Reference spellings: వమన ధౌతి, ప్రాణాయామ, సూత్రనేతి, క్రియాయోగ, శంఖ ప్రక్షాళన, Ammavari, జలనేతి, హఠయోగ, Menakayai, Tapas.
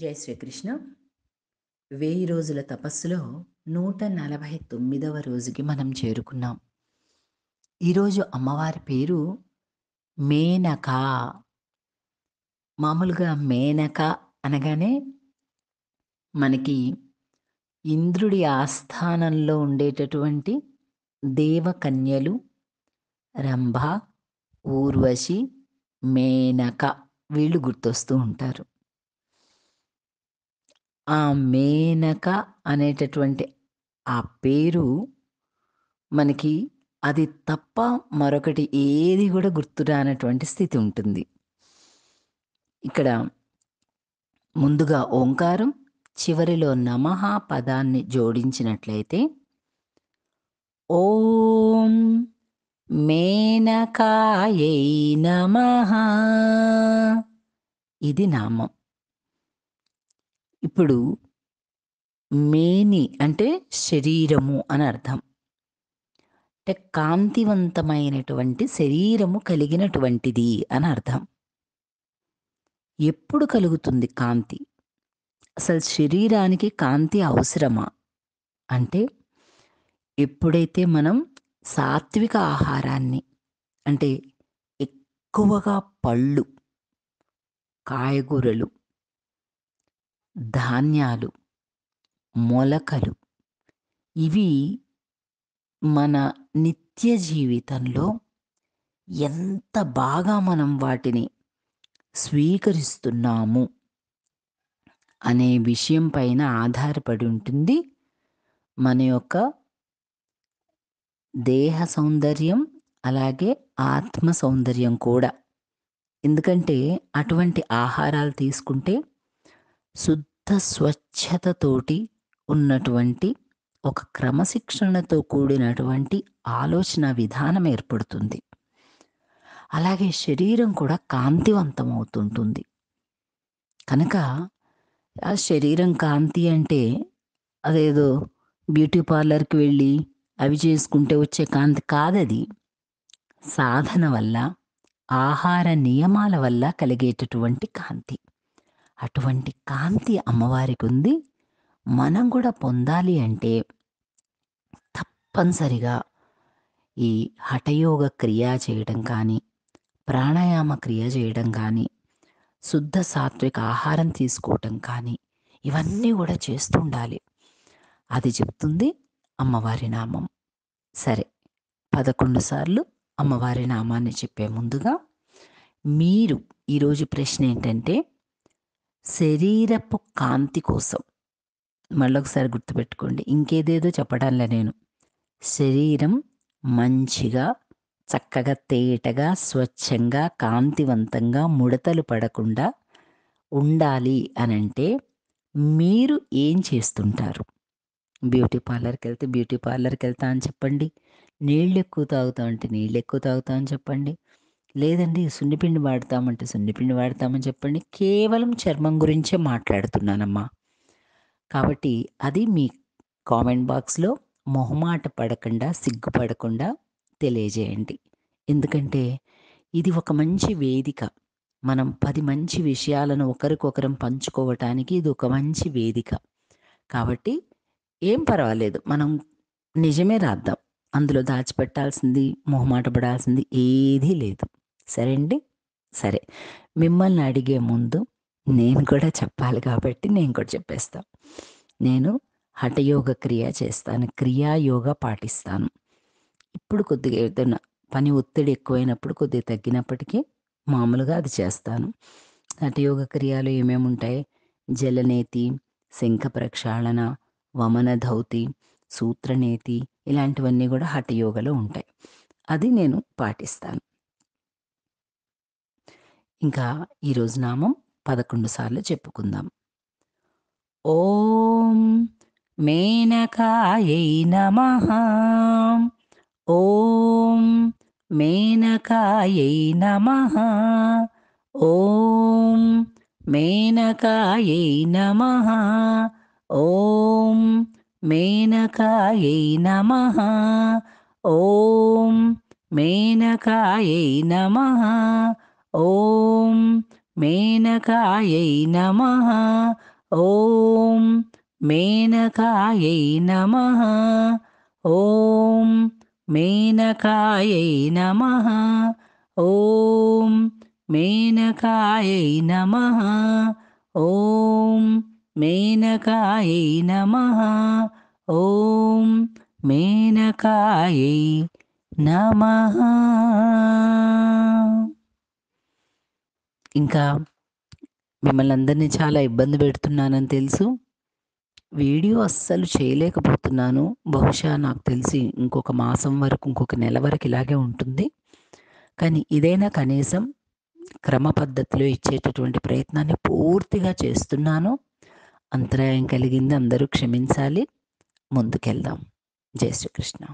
జై శ్రీకృష్ణ. 1000 రోజుల తపస్సులో 149వ రోజుకి మనం చేరుకున్నాం. ఈరోజు అమ్మవారి పేరు మేనక. మామూలుగా మేనక అనగానే మనకి ఇంద్రుడి ఆస్థానంలో ఉండేటటువంటి దేవకన్యలు రంభ, ఊర్వశి, మేనక వీళ్ళు గుర్తొస్తూ ఉంటారు. ఆ మేనక అనేటటువంటి ఆ పేరు మనకి అది తప్ప మరొకటి ఏది కూడా గుర్తురానటువంటి స్థితి ఉంటుంది. ఇక్కడ ముందుగా ఓంకారం, చివరిలో నమః పదాన్ని జోడించినట్లయితే ఓం మేనకాయై నమః, ఇది నామం. ఇప్పుడు మేని అంటే శరీరము అని అర్థం. అంటే కాంతివంతమైనటువంటి శరీరము కలిగినటువంటిది అని అర్థం. ఎప్పుడు కలుగుతుంది కాంతి? అసలు శరీరానికి కాంతి అవసరమా అంటే, ఎప్పుడైతే మనం సాత్విక ఆహారాన్ని అంటే ఎక్కువగా పళ్ళు, కాయగూరలు, ధాన్యాలు, మొలకలు ఇవి మన నిత్య జీవితంలో ఎంత బాగా మనం వాటిని స్వీకరిస్తున్నాము అనే విషయం పైన ఆధారపడి ఉంటుంది మన యొక్క దేహ సౌందర్యం, అలాగే ఆత్మ సౌందర్యం కూడా. ఎందుకంటే అటువంటి ఆహారాలు తీసుకుంటే శుద్ధ స్వచ్ఛతతోటి ఉన్నటువంటి ఒక క్రమశిక్షణతో కూడినటువంటి ఆలోచన విధానం ఏర్పడుతుంది. అలాగే శరీరం కూడా కాంతివంతం అవుతుంటుంది. కనుక ఆ శరీరం కాంతి అంటే అదేదో బ్యూటీ పార్లర్కి వెళ్ళి అవి చేసుకుంటే వచ్చే కాంతి కాదది. సాధన వల్ల, ఆహార నియమాల వల్ల కలిగేటటువంటి కాంతి. అటువంటి కాంతి అమ్మవారికి ఉంది. మనం కూడా పొందాలి అంటే తప్పనిసరిగా ఈ హఠయోగ క్రియ చేయడం కానీ, ప్రాణాయామ క్రియ చేయడం కానీ, శుద్ధ సాత్విక ఆహారం తీసుకోవటం కానీ ఇవన్నీ కూడా చేస్తుండాలి. అది చెప్తుంది అమ్మవారి నామం. సరే, 11 సార్లు అమ్మవారి నామాన్ని చెప్పే ముందుగా మీరు ఈరోజు ప్రశ్న ఏంటంటే, శరీరపు కాంతి కోసం, మళ్ళొకసారి గుర్తుపెట్టుకోండి, ఇంకేదేదో చెప్పడంలే నేను, శరీరం మంచిగా చక్కగా తేటగా స్వచ్ఛంగా కాంతివంతంగా ముడతలు పడకుండా ఉండాలి అనంటే మీరు ఏం చేస్తుంటారు? బ్యూటీ పార్లర్కి వెళ్తా అని చెప్పండి, నీళ్ళు ఎక్కువ తాగుతామంటే నీళ్ళు ఎక్కువ తాగుతామని చెప్పండి, లేదండి సున్నిపిండి వాడతామంటే సున్నిపిండి వాడతామని చెప్పండి. కేవలం చర్మం గురించే మాట్లాడుతున్నానమ్మా. కాబట్టి అది మీ కామెంట్ బాక్స్లో మొహమాట పడకుండా సిగ్గుపడకుండా తెలియజేయండి. ఎందుకంటే ఇది ఒక మంచి వేదిక. మనం 10 మంచి విషయాలను ఒకరికొకరం పంచుకోవటానికి ఇది ఒక మంచి వేదిక. కాబట్టి ఏం పర్వాలేదు, మనం నిజమే రాద్దాం. అందులో దాచిపెట్టాల్సింది, మొహమాట పడాల్సింది ఏదీ లేదు. సరే అండి. సరే, మిమ్మల్ని అడిగే ముందు నేను కూడా చెప్పాలి కాబట్టి నేను కూడా చెప్పేస్తా. నేను హఠయోగ క్రియ చేస్తాను, క్రియాయోగ పాటిస్తాను. ఇప్పుడు కొద్దిగా ఏదైనా పని ఒత్తిడి ఎక్కువైనప్పుడు కొద్దిగా తగ్గినప్పటికీ మామూలుగా అది చేస్తాను. హఠయోగ క్రియలు ఏమేమి ఉంటాయి? జలనేతి, శంఖ ప్రక్షాళన, వమన ధౌతి, సూత్రనేతి ఇలాంటివన్నీ కూడా హఠయోగలో ఉంటాయి. అది నేను పాటిస్తాను. ఇంకా ఈరోజు నామం 11 సార్లు చెప్పుకుందాం. ఓం మేనకాయై నమః, ఓం మేనకాయై నమః, ఓం మేనకాయై నమః, ఓం మేనకాయై నమః, ఓం మేనకాయై నమః, ఓం मेनकायै नमः। ओम मेनकायै नमः। ओम मेनकायै नमः। ओम मेनकायै नमः। ओम मेनकायै नमः। ओम मेनकायै नमः। ఇంకా మిమ్మల్ని అందరినీ చాలా ఇబ్బంది పెడుతున్నానని తెలుసు, వీడియో అస్సలు చేయలేకపోతున్నాను. బహుశా నాకు తెలిసి ఇంకొక మాసం వరకు, ఇంకొక నెల వరకు ఇలాగే ఉంటుంది. కానీ ఇదైనా కనీసం క్రమ పద్ధతిలో ఇచ్చేటటువంటి ప్రయత్నాన్ని పూర్తిగా చేస్తున్నాను. అంతరాయం కలిగింది, అందరూ క్షమించాలి. ముందుకెళ్దాం. జై శ్రీకృష్ణ.